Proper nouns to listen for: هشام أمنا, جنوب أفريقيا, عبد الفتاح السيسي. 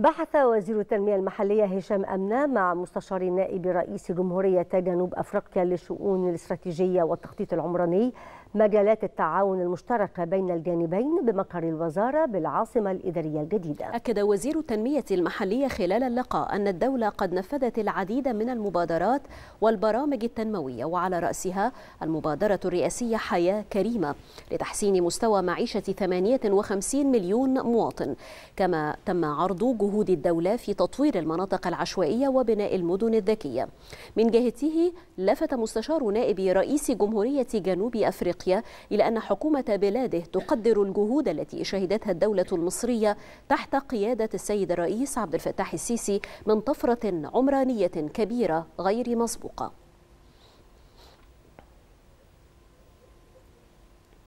بحث وزير التنمية المحلية هشام أمنا مع مستشار نائب رئيس جمهورية جنوب أفريقيا للشؤون الاستراتيجية والتخطيط العمراني مجالات التعاون المشتركة بين الجانبين بمقر الوزارة بالعاصمة الإدارية الجديدة. أكد وزير التنمية المحلية خلال اللقاء أن الدولة قد نفذت العديد من المبادرات والبرامج التنموية، وعلى رأسها المبادرة الرئاسية حياة كريمة لتحسين مستوى معيشة 58 مليون مواطن، كما تم عرض جهود الدولة في تطوير المناطق العشوائية وبناء المدن الذكية. من جهته لفت مستشار نائب رئيس جمهورية جنوب أفريقيا إلى أن حكومة بلاده تقدر الجهود التي شهدتها الدولة المصرية تحت قيادة السيد الرئيس عبد الفتاح السيسي من طفرة عمرانية كبيرة غير مسبوقة.